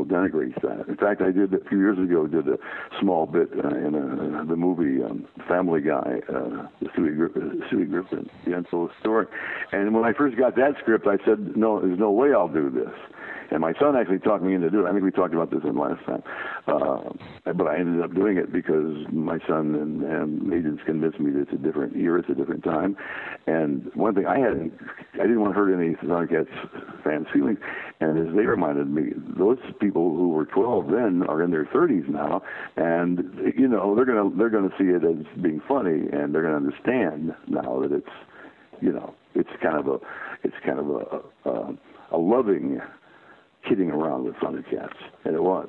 will denigrate that. In fact, I did a few years ago, did a small bit in the movie Family Guy, Stewie Griffin, the untold story. And when I first got that script, I said, no, there's no way I'll do this. And my son actually talked me into doing it. I think we talked about this in last time. But I ended up doing it because my son and agents convinced me that it's a different year, it's a different time. And one thing I didn't want to hurt any ThunderCats fans' feelings. And as they reminded me, those people who were 12 then are in their 30s now, and you know they're gonna see it as being funny, and they're gonna understand now that it's, you know, it's kind of a loving kidding around with ThunderCats, and it was.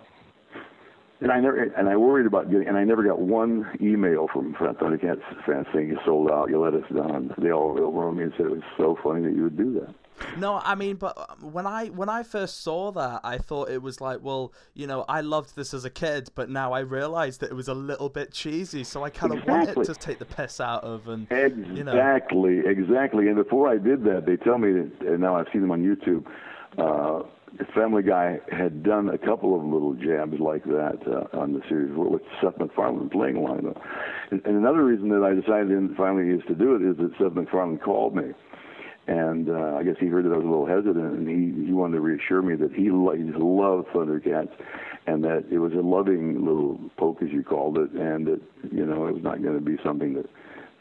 And I worried about getting, and I never got one email from ThunderCats fans saying you sold out, you let us down. They all wrote me and said it was so funny that you would do that. No, I mean, but when I first saw that, I thought it was like, well, you know, I loved this as a kid, but now I realized that it was a little bit cheesy, so I kind of wanted to take the piss out of, and exactly. And before I did that, they tell me that, and now I've seen them on YouTube. Family Guy had done a couple of little jabs like that on the series with Seth MacFarlane playing Lion-O. And another reason that I decided finally to do it is that Seth MacFarlane called me. And I guess he heard that I was a little hesitant, and he wanted to reassure me that he just loved ThunderCats, and that it was a loving little poke, as you called it, and that, you know, it was not going to be something that...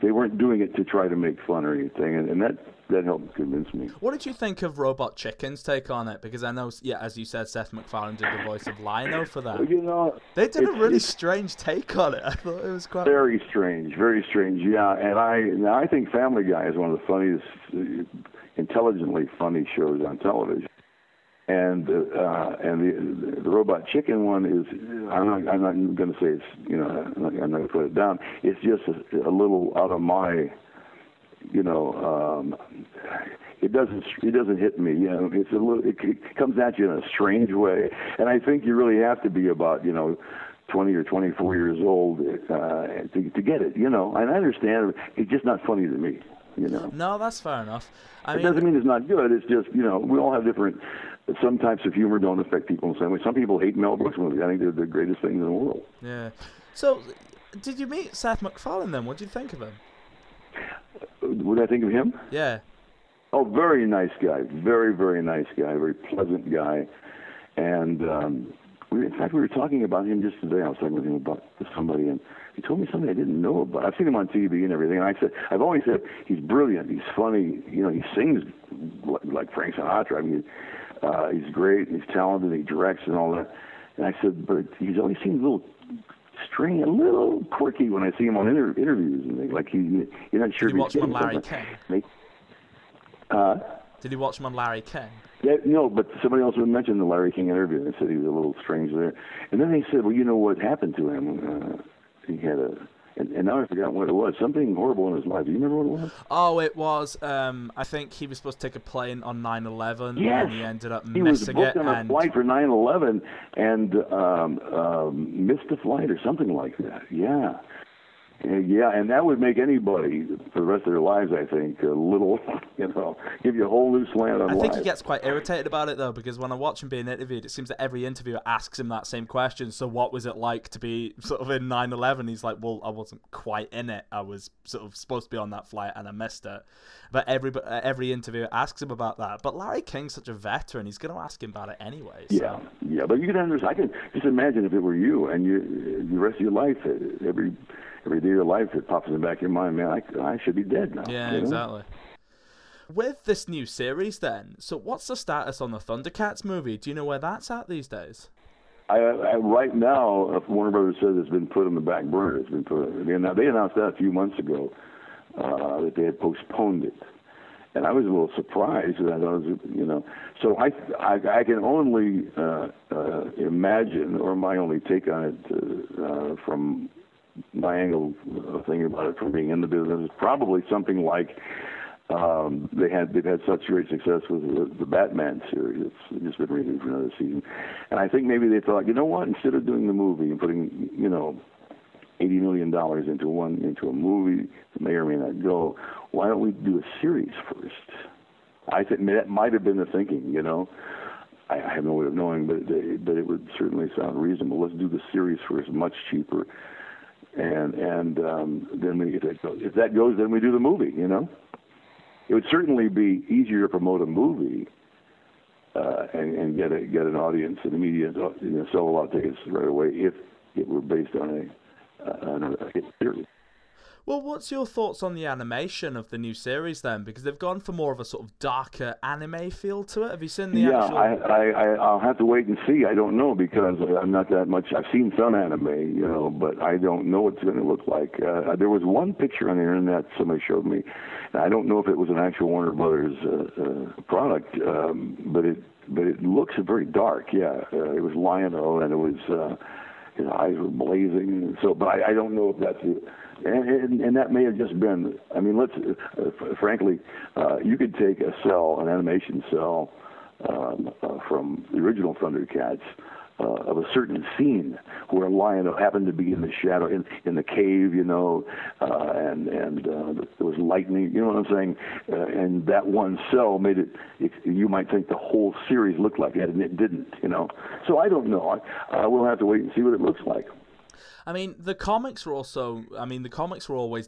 They weren't doing it to try to make fun or anything, and that helped convince me. What did you think of Robot Chicken's take on it? Because I know, yeah, as you said, Seth MacFarlane did the voice of Lion-O for that. You know, they did a really strange take on it. I thought it was quite very strange. Yeah, and I think Family Guy is one of the funniest, intelligently funny shows on television. And the Robot Chicken one is, I'm not going to say it's, you know, I'm not going to put it down. It's just a little out of my, you know, it doesn't hit me. You know, it's a little, it comes at you in a strange way. And I think you really have to be about, you know, 20 or 24 years old to get it, you know. And I understand it's just not funny to me. You know. No, that's fair enough. It doesn't mean it's not good. It's just, you know, we all have different. Some types of humor don't affect people in the same way. Some people hate Mel Brooks movies. I think they're the greatest things in the world. Yeah. So, did you meet Seth MacFarlane then? What did you think of him? What did I think of him? Yeah. Oh, very nice guy. Very, very nice guy. Very pleasant guy. And in fact, we were talking about him just today. I was talking with him about somebody, and he told me something I didn't know about. I've seen him on TV and everything, and I've always said he's brilliant, he's funny, you know, he sings like Frank Sinatra. I mean, he's great, and he's talented, he directs and all that. And I said, but he's always seemed a little strange, a little quirky when I see him on interviews and things. Like you're not sure. Did you watch him on Larry King? Did you watch him on Larry King? Yeah, no, but somebody else mentioned the Larry King interview and said he was a little strange there. And then they said, well, you know what happened to him? He had and now I forgot what it was. Something horrible in his life. Do you remember what it was? Oh, it was. I think he was supposed to take a plane on 9/11. Yes. And he ended up missing it. He was booked on a flight for 9/11 and missed a flight or something like that. Yeah. Yeah, and that would make anybody for the rest of their lives, I think, a little, you know, give you a whole new slant on life. I think he gets quite irritated about it, though, because when I watch him being interviewed, it seems that every interviewer asks him that same question. So what was it like to be sort of in 9/11? He's like, well, I wasn't quite in it. I was sort of supposed to be on that flight, and I missed it. But every interviewer asks him about that. But Larry King's such a veteran. He's going to ask him about it anyway. So. Yeah, but you can understand. I can just imagine if it were you, and the rest of your life, every day of your life, it pops in the back of your mind, man, I should be dead now. Yeah, exactly. With this new series then, so what's the status on the ThunderCats movie? Do you know where that's at these days? Right now, Warner Brothers says it's been put on the back burner. It's been put. They announced that a few months ago, that they had postponed it. And I was a little surprised that I was, you know. So I can only imagine, or my only take on it from my angle of thinking about it from being in the business is probably something like they've had such great success with the Batman series. It's just been renewed for another season. And I think maybe they thought, you know what, instead of doing the movie and putting, you know, $80 million into a movie that may or may not go, why don't we do a series first? I think that might have been the thinking, you know. I have no way of knowing, but it would certainly sound reasonable. Let's do the series first, much cheaper, and then if that goes, then we do the movie. You know, it would certainly be easier to promote a movie and get an audience and immediately sell a lot of tickets right away if it were based on a hit series. Well, what's your thoughts on the animation of the new series then? Because they've gone for more of a sort of darker anime feel to it. Have you seen the actual... I'll have to wait and see. I don't know because I'm not that much... I've seen some anime, you know, but I don't know what it's going to look like. There was one picture on the internet somebody showed me, and I don't know if it was an actual Warner Brothers product, but it looks very dark, yeah. It was Lion-O, and it was... his eyes were blazing. So, but I don't know if that's it. And that may have just been, I mean, frankly, you could take a cell, an animation cell from the original ThunderCats of a certain scene where Lion-O happened to be in the shadow, in the cave, you know, and there was lightning, you know what I'm saying? And that one cell made it, you might think the whole series looked like that, and it didn't, you know. So I don't know. We'll have to wait and see what it looks like. I mean, the comics were always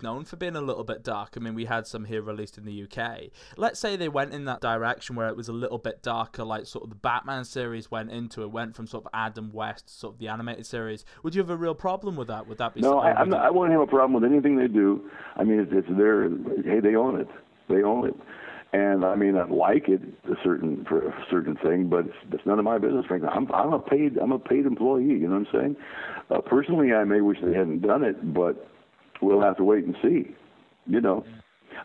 known for being a little bit dark. I mean, we had some here released in the UK. Let's say they went in that direction where it was a little bit darker, like sort of the Batman series went into it, went from sort of Adam West to sort of the animated series. Would you have a real problem with that? Would that be no, something? No, I wouldn't have a problem with anything they do. I mean, it's their, hey, they own it. They own it. And I mean, I like it for a certain thing, but it's none of my business. Frankly, I'm a paid employee. You know what I'm saying? Personally, I may wish they hadn't done it, but we'll have to wait and see. You know,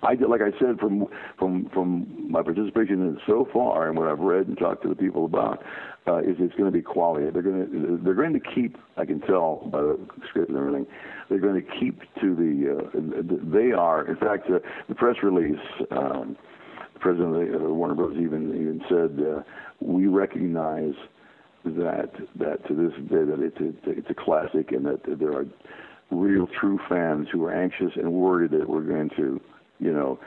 I did, like I said, from my participation in it so far, and what I've read and talked to the people about, is it's going to be quality. They're going to keep. I can tell by the script and everything. They're going to keep to the. They are, in fact, the press release. President of Warner Brothers even said, we recognize that to this day that it's a classic, and that there are real true fans who are anxious and worried that we're going to, you know,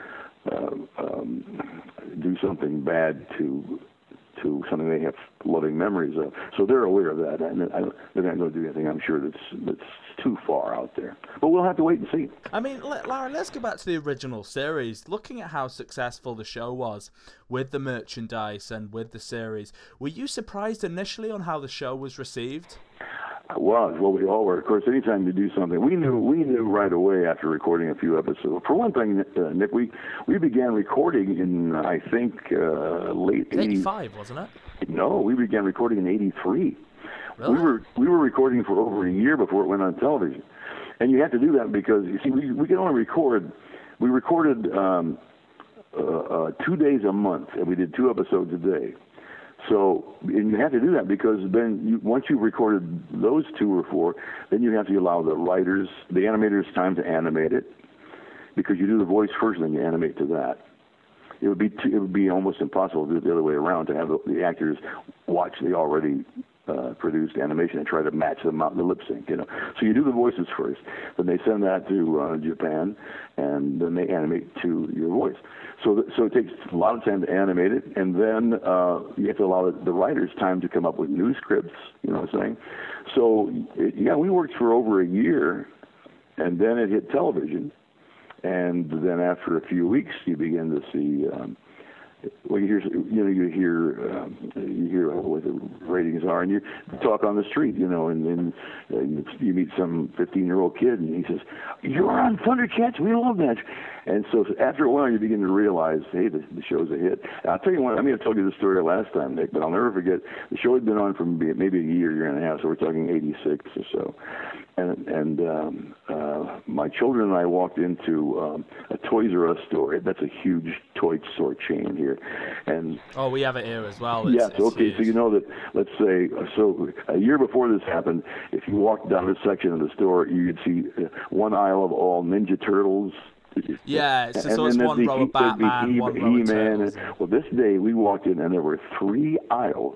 do something bad to something they have loving memories of. So they're aware of that, and they're not going to do anything, I'm sure, that's too far out there. But we'll have to wait and see. I mean, Larry, let's go back to the original series. Looking at how successful the show was with the merchandise and with the series, were you surprised initially on how the show was received? I was. Well, we all were. Of course, anytime you do something, we knew right away after recording a few episodes. For one thing, Nick, we began recording in, I think, late 85, wasn't it? No, we began recording in 83. Really? We were recording for over a year before it went on television, and you have to do that because you see, we can only record. We recorded 2 days a month, and we did 2 episodes a day. So, and you have to do that because then once you've recorded those 2 or 4, then you have to allow the writers, the animators, time to animate it, because you do the voice first and then you animate to that. It would be almost impossible to do it the other way around, to have the actors watch the already produced animation and try to match them out in the lip sync, you know. So you do the voices first, then they send that to Japan, and then they animate to your voice. So it takes a lot of time to animate it, and then you have to allow the writers time to come up with new scripts, you know what I'm saying? So, we worked for over a year, and then it hit television, and then after a few weeks, you begin to see... you hear what the ratings are, and you talk on the street, you know, and then you meet some 15-year-old kid, and he says, "You're on ThunderCats, we love that." And so after a while, you begin to realize, hey, the show's a hit. And I'll tell you what, I mean, I told you this story last time, Nick, but I'll never forget. The show had been on for maybe a year and a half, so we're talking 86 or so. And my children and I walked into a Toys R Us store. That's a huge toy store chain here. And oh, we have it here as well. It's okay. Huge. So you know that. Let's say a year before this happened, if you walked down this section of the store, you'd see one aisle of all Ninja Turtles. Yeah, so it's one row of Batman, one row of He-Man. Well, this day we walked in and there were 3 aisles